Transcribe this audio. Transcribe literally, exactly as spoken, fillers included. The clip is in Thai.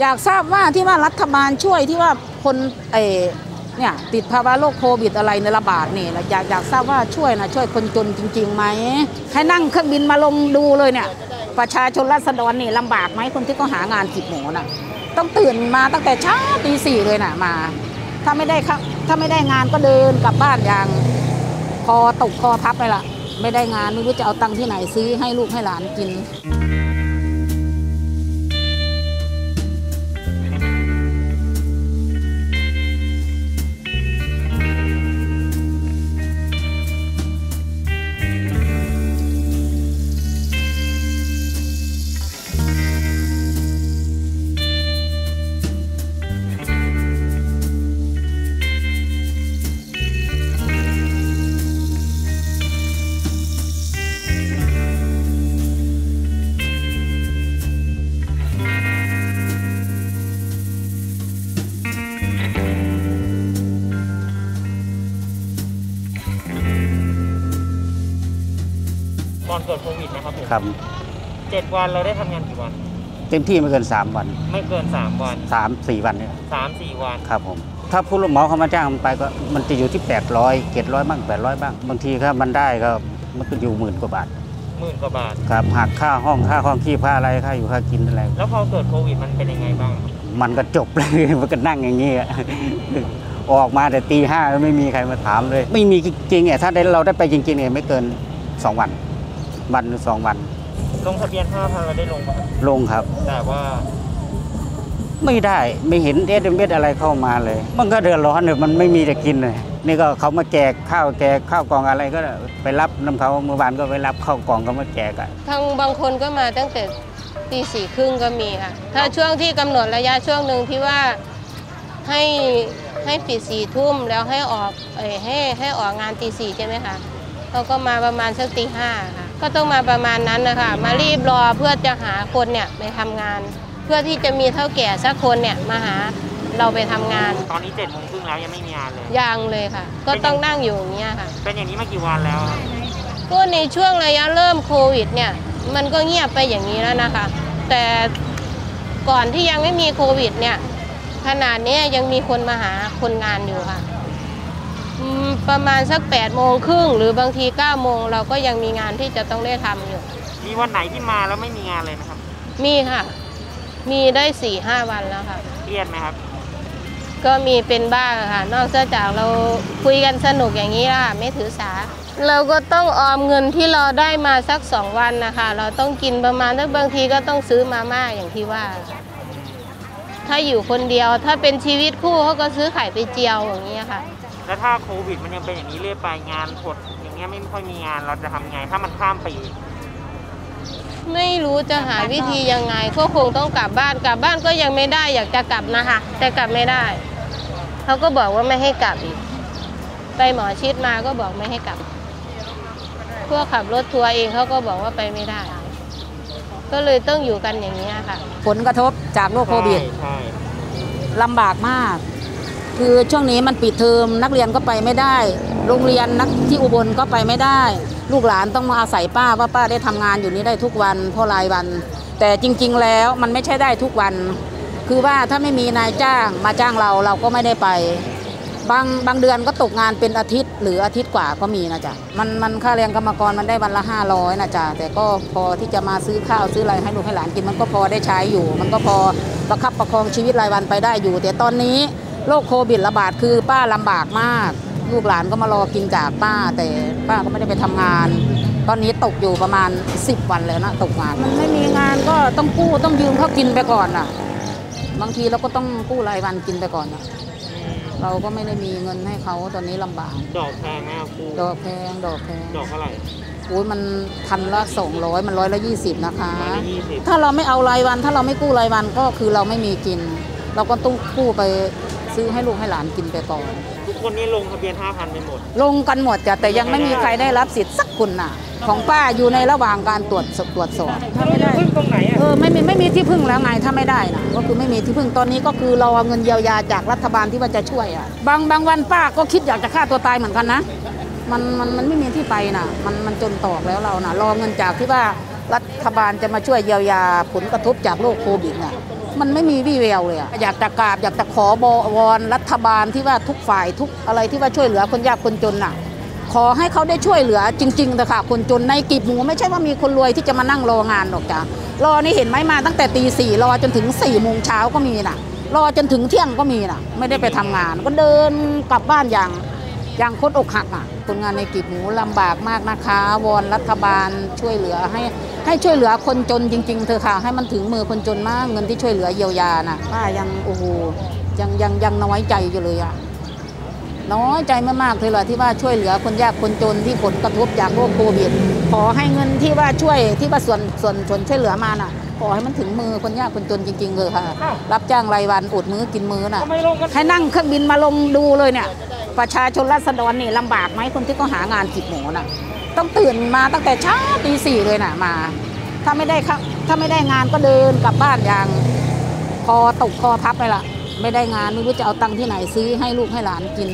อยากทราบว่าที่ว่ารัฐบาลช่วยที่ว่าคนเอเนี่ยติดภาวะโรคโควิดอะไรในระบาดนี่อยากอยากทราบว่าช่วยนะช่วยคนจนจริงๆไหมให้นั่งเครื่องบินมาลงดูเลยเนี่ยประชาชนราษฎรนี่ลำบากไหมคนที่เขาหางานจิบหมอน่ะต้องตื่นมาตั้งแต่เช้าตีสี่เลยน่ะมาถ้าไม่ได้ครับถ้าไม่ได้งานก็เดินกลับบ้านอย่างคอตกคอพับไปละไม่ได้งานไม่รู้จะเอาตังค์ที่ไหนซื้อให้ลูกให้หลานกินตอนเกิดโควิดนะครับผมครับเจ็ดวันเราได้ทำงานกี่วันเต็มที่ไม่เกินสามวันไม่เกินสามวันสาม สี่วันเนี่ยสาม สี่วันครับผมถ้าผู้รับเหมาเขามาจ้างมันไปก็มันจะอยู่ที่แปดร้อย เจ็ดร้อยบ้างแปดร้อยบ้างบางทีถ้ามันได้ก็มันก็อยู่หมื่นกว่าบาทหมื่นกว่าบาทครับหักค่าห้องค่าห้องขี้ค่าอะไรค่าอยู่ค่ากินอะไรแล้วพอเกิดโควิดมันเป็นยังไงบ้างมันก็จบเลยมันก็นั่งอย่างนี้ออกมาแต่ตีห้าไม่มีใครมาถามเลยไม่มีจริงๆเนี่ยถ้าเราได้ไปจริงๆเนี่ยไม่เกินสองวันวันหรือสองวันลงทะเบียนห้าพันเราได้ลงปะลงครับแต่ว่าไม่ได้ไม่เห็นเอสเอ็มเอสอะไรเข้ามาเลยมันก็เดือดร้อนเลยมันไม่มีจะกินเลยนี่ก็เขามาแจกข้าวแจกข้าวกล่องอะไรก็ไปรับน้ำเขาเมื่อวานก็ไปรับข้าวกล่องก็มาแจกอ่ะทางบางคนก็มาตั้งแต่ตีสี่ครึ่งก็มีค่ะถ้าช่วงที่กำหนดระยะช่วงหนึ่งที่ว่าให้ให้ปิดสี่ทุ่มแล้วให้ออกเออให้ให้ออกงานตีสี่ใช่ไหมคะเขาก็มาประมาณสักตีห้าค่ะก็ต้องมาประมาณนั้นนะคะมารีบรอเพื่อจะหาคนเนี่ยไปทำงานเพื่อที่จะมีเท่าแก่สักคนเนี่ยมาหาเราไปทำงานตอนนี้เจ็ดโมงครึ่งแล้วยังไม่มีงานเลยยังเลยค่ะก็ต้องนั่งอยู่อย่างเงี้ยค่ะเป็นอย่างนี้มากี่วันแล้วก็ในช่วงระยะเริ่มโควิดเนี่ยมันก็เงียบไปอย่างนี้แล้วนะคะแต่ก่อนที่ยังไม่มีโควิดเนี่ยขนาดนี้ยังมีคนมาหาคนงานอยู่ค่ะประมาณสักแปดโมงครึ่งหรือบางทีเก้าโมงเราก็ยังมีงานที่จะต้องได้ทำอยู่มีวันไหนที่มาแล้วไม่มีงานเลยนะครับมีค่ะมีได้สี่ห้าวันแล้วค่ะเครียดไหมครับก็มีเป็นบ้างค่ะนอกจากเราคุยกันสนุกอย่างนี้ล่ะไม่ถือสาเราก็ต้องออมเงินที่เราได้มาสักสองวันนะคะเราต้องกินประมาณถ้าบางทีก็ต้องซื้อมาม่าอย่างที่ว่าถ้าอยู่คนเดียวถ้าเป็นชีวิตคู่เขาก็ซื้อไข่ไปเจียวอย่างนี้ค่ะแล้วถ้าโควิดมันยังเป็นอย่างนี้เรื่อยไปงานหดอย่างเงี้ยไม่ค่อยมีงานเราจะทำไงถ้ามันข้ามไปอีกไม่รู้จะหาวิธียังไงก็คงต้องกลับบ้านกลับบ้านก็ยังไม่ได้อยากจะกลับนะคะแต่กลับไม่ได้เขาก็บอกว่าไม่ให้กลับอีกไปหมอชิดมาก็บอกไม่ให้กลับพวกขับรถทัวร์เองเขาก็บอกว่าไปไม่ได้ก็เลยต้องอยู่กันอย่างนี้ค่ะผลกระทบจากโรคโควิดลำบากมากคือช่วงนี้มันปิดเทอมนักเรียนก็ไปไม่ได้โรงเรียนนักที่อุบลก็ไปไม่ได้ลูกหลานต้องมาอาศัยป้าว่าป้าได้ทำงานอยู่นี้ได้ทุกวันเพราะรายวันแต่จริงๆแล้วมันไม่ใช่ได้ทุกวันคือว่าถ้าไม่มีนายจ้างมาจ้างเราเราก็ไม่ได้ไปบางบางเดือนก็ตกงานเป็นอาทิตย์หรืออาทิตย์กว่าก็มีนะจ๊ะมันมันค่าแรงกรรมกรมันได้วันละห้าร้อยนะจ๊ะแต่ก็พอที่จะมาซื้อข้าวซื้ออะไรให้ลูกให้หลานกินมันก็พอได้ใช้อยู่มันก็พอประคับประคองชีวิตรายวันไปได้อยู่แต่ตอนนี้โรคโควิดระบาดคือป้าลำบากมากลูกหลานก็มารอกินจากป้าแต่ป้าก็ไม่ได้ไปทำงานตอนนี้ตกอยู่ประมาณสิบวันแล้วนะตกงานมันไม่มีงานก็ต้องกู้ต้องยืมเขากินไปก่อนอ่ะบางทีเราก็ต้องกู้รายวันกินไปก่อนอ่ะเราก็ไม่ได้มีเงินให้เขาตอนนี้ลำบากดอกแพงนะครูดอกแพงดอกแพงดอกเท่าไหร่โอ้ยมันพันละสองร้อยมันร้อยละยี่สิบนะคะถ้าเราไม่เอารายวันถ้าเราไม่กู้รายวันก็คือเราไม่มีกินเราก็ต้องกู้ไปซื้อให้ลูกให้หลานกินไปก่อนทุกคนนี่ลงทะเบียน ห้าพัน ไปหมดลงกันหมดจ้ะแต่ยังไม่มีใครได้รับสิทธิ์สักคนน่ะของป้าอยู่ในระหว่างการตรวจสอบตรวจสอบถ้าไม่ได้พึ่งตรงไหนอ่ะเออไม่มีไม่มีที่พึ่งแล้วไงถ้าไม่ได้น่ะก็คือไม่มีที่พึ่งตอนนี้ก็คือเราเอาเงินเยียวยาจากรัฐบาลที่ว่าจะช่วยอ่ะบางบางวันป้าก็คิดอยากจะฆ่าตัวตายเหมือนกันนะมันมันมันไม่มีที่ไปน่ะมันมันจนตอกแล้วเราน่ะรอเงินจากที่ว่ารัฐบาลจะมาช่วยเยียวยาผลกระทบจากโรคโควิดน่ะ มันไม่มีวี่แววเลยอยากจะกราบอยากจะขอบวอนรัฐบาลที่ว่าทุกฝ่ายทุกอะไรที่ว่าช่วยเหลือคนยากคนจนน่ะขอให้เขาได้ช่วยเหลือจริงๆแต่ค่ะคนจนในกีบหมูไม่ใช่ว่ามีคนรวยที่จะมานั่งรองานหรอกจ้ะรอนี่เห็นไหมมาตั้งแต่ตีสี่รอจนถึงสี่โมงเช้าก็มีน่ะรอจนถึงเที่ยงก็มีน่ะไม่ได้ไปทำงานก็เดินกลับบ้านอย่างอย่างคนอกหักอ่ะคนงานในกีบหมูลำบากมากนะคะวอนรัฐบาลช่วยเหลือให้ให้ช่วยเหลือคนจนจริงๆเธอค่ะให้มันถึงมือคนจนมากเงินที่ช่วยเหลือเยียวยาน่ะป้ายังโอ้โหยังยังยังน้อยใจอยู่เลยอ่ะน้อยใจมากๆเลยล่ะที่ว่าช่วยเหลือคนยากคนจนที่ผลกระทบจากโรคโควิดขอให้เงินที่ว่าช่วยที่ว่าส่วนส่วนส่วนช่วยเหลือมาน่ะขอให้มันถึงมือคนยากคนจนจริงๆเลยค่ะรับจ้างรายวันอดมื้อกินมื้อน่ะให้นั่งเครื่องบินมาลงดูเลยเนี่ยประชาชนราษฎรนี่ลำบากไหมคนที่ก็หางานกีบหมูน่ะต้องตื่นมาตั้งแต่เช้าตีสี่เลยน่ะมาถ้าไม่ได้ครับถ้าไม่ได้งานก็เดินกลับบ้านอย่างคอตกคอพับเลยล่ะไม่ได้งานไม่รู้จะเอาตังค์ที่ไหนซื้อให้ลูกให้หลานกิน